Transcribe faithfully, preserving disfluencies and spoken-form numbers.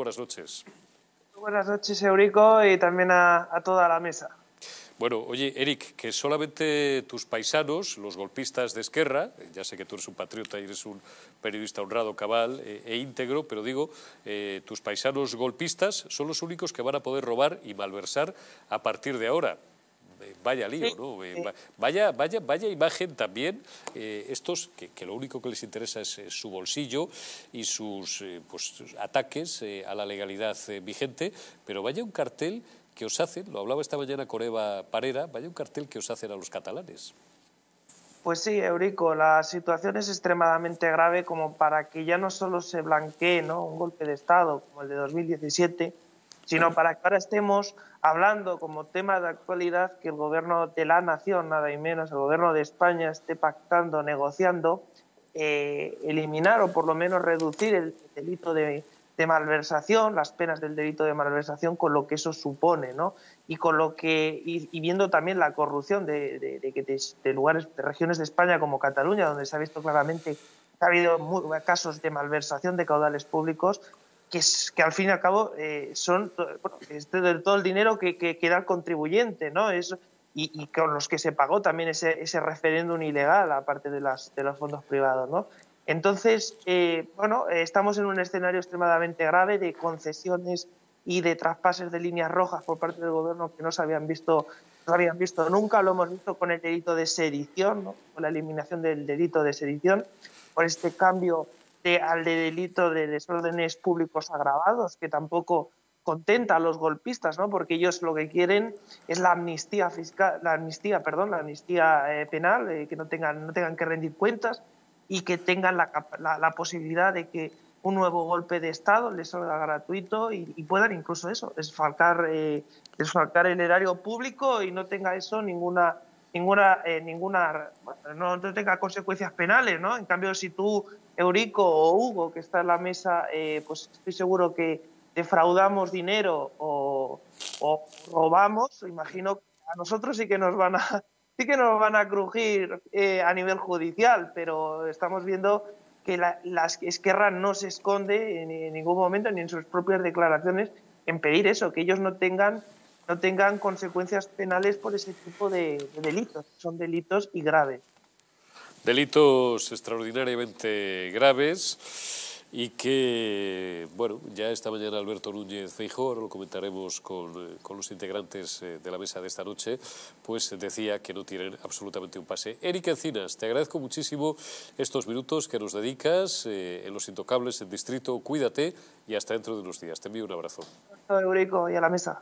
Buenas noches. Buenas noches, Eurico, y también a, a toda la mesa. Bueno, oye, Eric, que solamente tus paisanos, los golpistas de Esquerra, ya sé que tú eres un patriota y eres un periodista honrado, cabal eh, e íntegro, pero digo, eh, tus paisanos golpistas son los únicos que van a poder robar y malversar a partir de ahora. Eh, vaya lío, ¿no? Eh, vaya, vaya, vaya imagen también, eh, estos que, que lo único que les interesa es eh, su bolsillo y sus, eh, pues, sus ataques eh, a la legalidad eh, vigente, pero vaya un cartel que os hacen, lo hablaba esta mañana con Eva Parera, vaya un cartel que os hacen a los catalanes. Pues sí, Eurico, la situación es extremadamente grave como para que ya no solo se blanquee, ¿no?, un golpe de Estado como el de dos mil diecisiete, sino para que ahora estemos hablando como tema de actualidad que el Gobierno de la Nación, nada y menos, el Gobierno de España esté pactando, negociando, eh, eliminar o por lo menos reducir el delito de... de malversación, las penas del delito de malversación, con lo que eso supone, ¿no? Y con lo que y, y viendo también la corrupción de, de, de, de, de lugares, de regiones de España como Cataluña, donde se ha visto claramente ha habido muy, casos de malversación de caudales públicos que, es, que al fin y al cabo eh, son bueno, es de, todo el dinero que, que, que da el contribuyente, ¿no? Es, y, y con los que se pagó también ese, ese referéndum ilegal, aparte de, las, de los fondos privados, ¿no? Entonces, eh, bueno, estamos en un escenario extremadamente grave de concesiones y de traspases de líneas rojas por parte del Gobierno que no se habían visto, no habían visto nunca. Lo hemos visto con el delito de sedición, ¿no?, con la eliminación del delito de sedición, por este cambio de, al de delito de desórdenes públicos agravados, que tampoco contenta a los golpistas, ¿no?, porque ellos lo que quieren es la amnistía fiscal, la amnistía, perdón, la amnistía eh, penal, eh, que no tengan, no tengan que rendir cuentas, y que tengan la, la, la posibilidad de que un nuevo golpe de Estado les salga gratuito y, y puedan incluso eso, desfalcar, eh, desfalcar el erario público y no tenga eso ninguna, ninguna, eh, ninguna no, no tenga consecuencias penales, ¿no? En cambio, si tú, Eurico o Hugo, que está en la mesa, eh, pues estoy seguro que defraudamos dinero o, o robamos, imagino que a nosotros sí que nos van a... sí que nos van a crujir eh, a nivel judicial, pero estamos viendo que la, la Esquerra no se esconde en, en ningún momento, ni en sus propias declaraciones, en pedir eso, que ellos no tengan, no tengan consecuencias penales por ese tipo de, de delitos. Son delitos y graves. Delitos extraordinariamente graves. Y que, bueno, ya esta mañana Alberto Núñez Feijóo, ahora lo comentaremos con, con los integrantes de la mesa de esta noche, pues decía que no tienen absolutamente un pase. Eric Encinas, te agradezco muchísimo estos minutos que nos dedicas eh, en Los Intocables, en Distrito. Cuídate y hasta dentro de unos días. Te envío un abrazo. Eurico, y a la mesa.